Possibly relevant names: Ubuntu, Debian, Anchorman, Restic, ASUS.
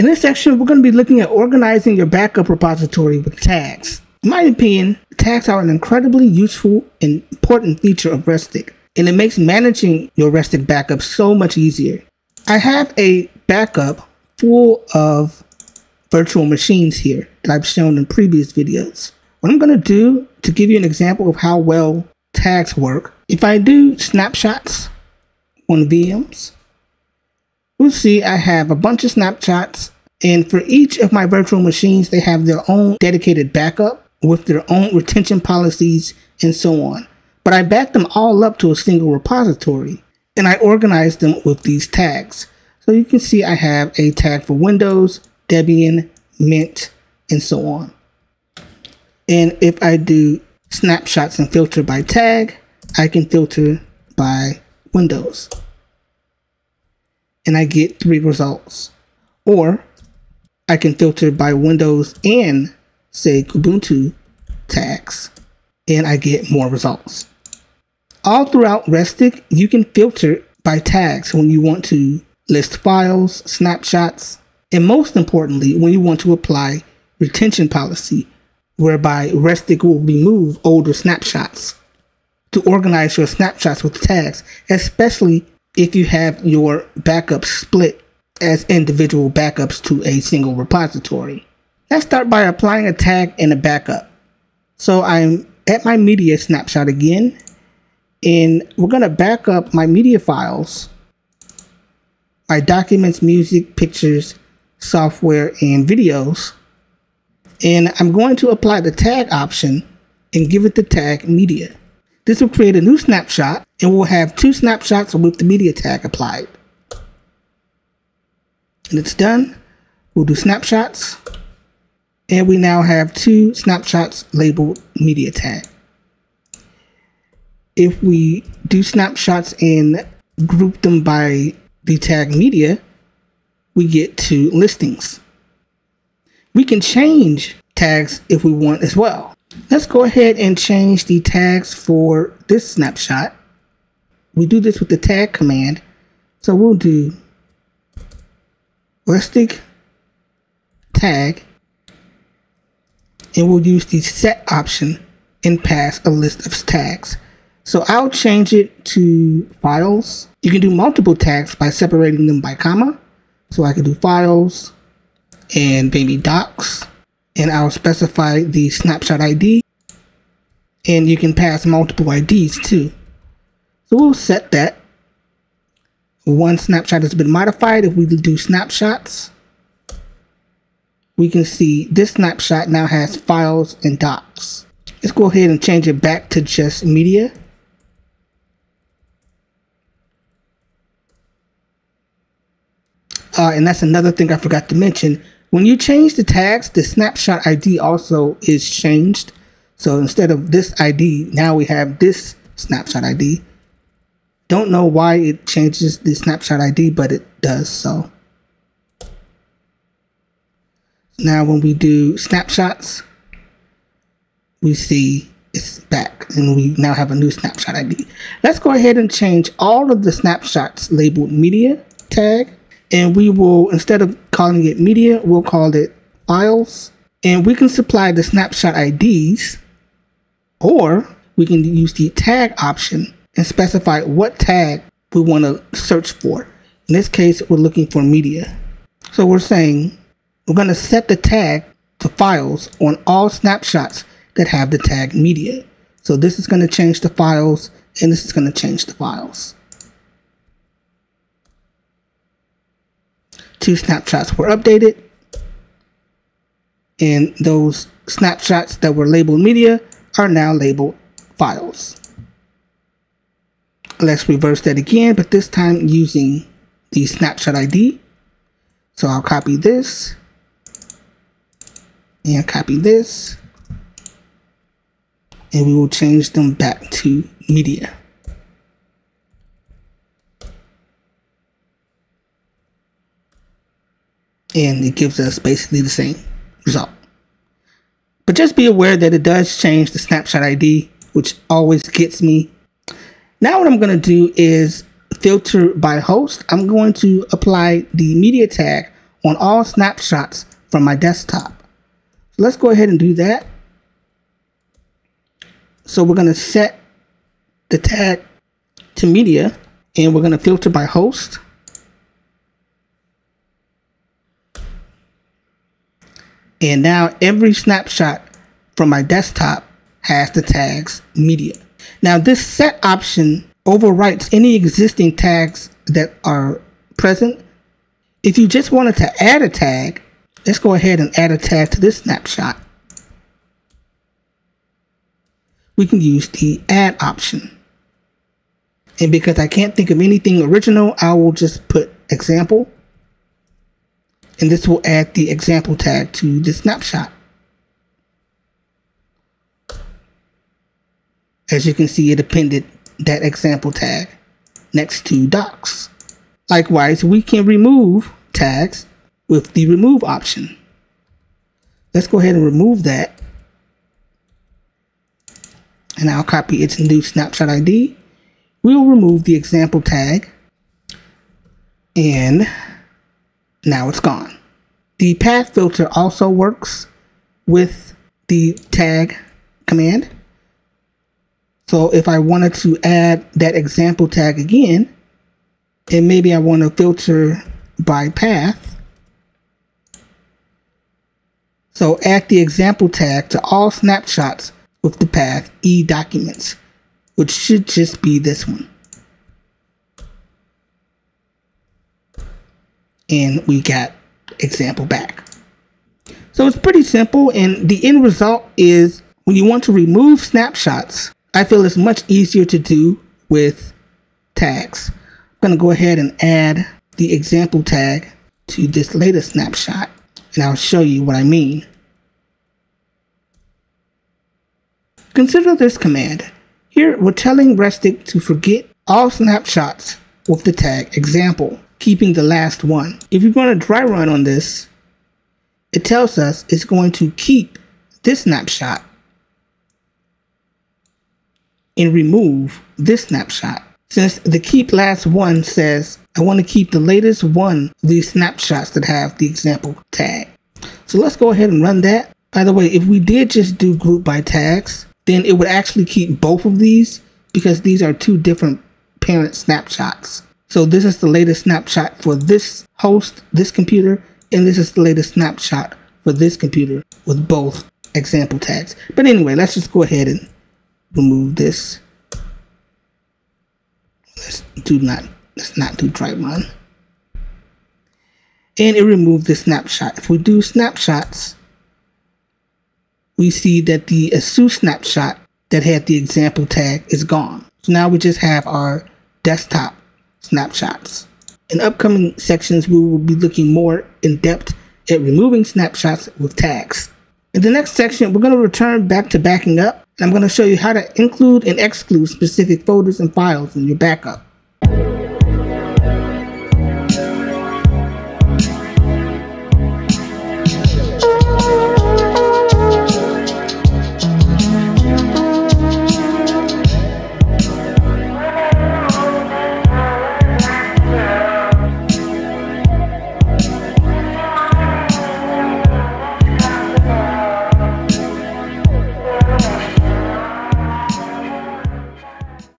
In this section, we're going to be looking at organizing your backup repository with tags. In my opinion, tags are an incredibly useful and important feature of Restic, and it makes managing your Restic backup so much easier. I have a backup full of virtual machines here that I've shown in previous videos. What I'm going to do to give you an example of how well tags work, if I do snapshots on VMs, we'll see I have a bunch of snapshots, and for each of my virtual machines, they have their own dedicated backup with their own retention policies and so on. But I back them all up to a single repository, and I organize them with these tags. So you can see I have a tag for Windows, Debian, Mint, and so on. And if I do snapshots and filter by tag, I can filter by Windows. And I get 3 results. Or I can filter by Windows and, say, Ubuntu tags, and I get more results. All throughout Restic, you can filter by tags when you want to list files, snapshots, and most importantly, when you want to apply retention policy, whereby Restic will remove older snapshots to organize your snapshots with tags, especially if you have your backups split as individual backups to a single repository. Let's start by applying a tag in a backup. So I'm at my media snapshot again, and we're going to back up my media files, my documents, music, pictures, software, and videos, and I'm going to apply the tag option and give it the tag media. This will create a new snapshot, and we'll have 2 snapshots with the media tag applied. And it's done. We'll do snapshots, and we now have 2 snapshots labeled media tag. If we do snapshots and group them by the tag media, we get 2 listings. We can change tags if we want as well. Let's go ahead and change the tags for this snapshot. We do this with the tag command. So we'll do Restic tag, and we'll use the set option and pass a list of tags. So I'll change it to files. You can do multiple tags by separating them by comma. So I can do files and maybe docs, and I'll specify the snapshot ID, and you can pass multiple IDs too. So we'll set that. One snapshot has been modified. If we do snapshots, we can see this snapshot now has files and docs. Let's go ahead and change it back to just media. And that's another thing I forgot to mention. When you change the tags, the snapshot ID also is changed. So instead of this ID, now we have this snapshot ID. Don't know why it changes the snapshot ID, but it does so. Now when we do snapshots, we see it's back, and we now have a new snapshot ID. Let's go ahead and change all of the snapshots labeled media tag. And we will, instead of calling it media, we'll call it files. And we can supply the snapshot IDs, or we can use the tag option and specify what tag we want to search for. In this case, we're looking for media. So we're saying we're going to set the tag to files on all snapshots that have the tag media. So this is going to change the files, and this is going to change the files. 2 snapshots were updated, and those snapshots that were labeled media are now labeled files. Let's reverse that again, but this time using the snapshot ID. So I'll copy this and copy this, and we will change them back to media. And it gives us basically the same result. But just be aware that it does change the snapshot ID, which always gets me. Now what I'm going to do is filter by host. I'm going to apply the media tag on all snapshots from my desktop. So let's go ahead and do that. So we're going to set the tag to media, and we're going to filter by host. And now every snapshot from my desktop has the tags media. Now this set option overwrites any existing tags that are present. If you just wanted to add a tag, let's go ahead and add a tag to this snapshot. We can use the add option. And because I can't think of anything original, I will just put example. And this will add the example tag to the snapshot. As you can see, it appended that example tag next to docs. Likewise, we can remove tags with the remove option. Let's go ahead and remove that. And I'll copy its new snapshot ID. We'll remove the example tag. And now it's gone. The path filter also works with the tag command. So if I wanted to add that example tag again, and maybe I want to filter by path. So add the example tag to all snapshots with the path e-documents, which should just be this one. And we got example back. So it's pretty simple, and the end result is when you want to remove snapshots, I feel it's much easier to do with tags. I'm gonna go ahead and add the example tag to this later snapshot, and I'll show you what I mean. Consider this command. Here we're telling Restic to forget all snapshots with the tag example, keeping the last one. If you're going to dry run on this, it tells us it's going to keep this snapshot and remove this snapshot. Since the keep last one says, I want to keep the latest one of these snapshots that have the example tag. So let's go ahead and run that. By the way, if we did just do group by tags, then it would actually keep both of these because these are two different parent snapshots. So this is the latest snapshot for this host, this computer, and this is the latest snapshot for this computer with both example tags. But anyway, let's just go ahead and remove this. Let's not do dry run. And it removed the snapshot. If we do snapshots, we see that the ASUS snapshot that had the example tag is gone. So now we just have our desktop snapshots. In upcoming sections, we will be looking more in depth at removing snapshots with tags. In the next section, we're going to return back to backing up, and I'm going to show you how to include and exclude specific folders and files in your backup.